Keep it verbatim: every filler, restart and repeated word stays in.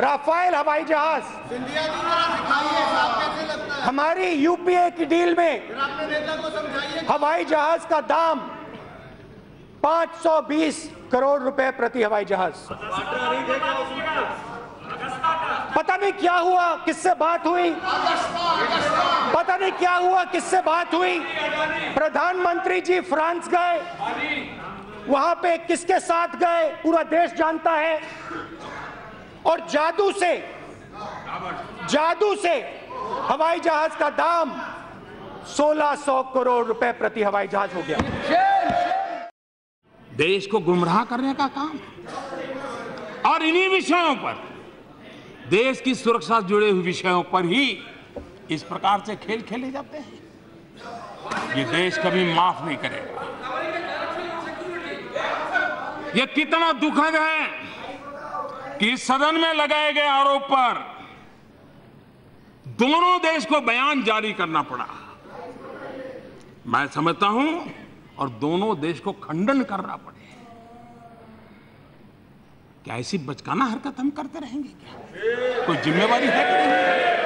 Rafale हवाई जहाज हमारी यूपीए की डील में हवाई जहाज का दाम पाँच सौ बीस करोड़ रुपए प्रति हवाई जहाज। पता नहीं क्या हुआ, किससे बात हुई, पता नहीं क्या हुआ, किससे बात हुई। प्रधानमंत्री जी फ्रांस गए, वहां पे किसके साथ गए पूरा देश जानता है। और जादू से जादू से हवाई जहाज का दाम सोलह सौ करोड़ रुपए प्रति हवाई जहाज हो गया। देश को गुमराह करने का काम और इन्हीं विषयों पर, देश की सुरक्षा से जुड़े हुए विषयों पर ही इस प्रकार से खेल खेले जाते हैं। ये देश कभी माफ नहीं करेगा। ये कितना दुखद है कि सदन में लगाए गए आरोप पर दोनों देश को बयान जारी करना पड़ा। मैं समझता हूं और दोनों देश को खंडन करना पड़े। क्या ऐसी बचकाना हरकत हम करते रहेंगे? क्या कोई जिम्मेवारी है?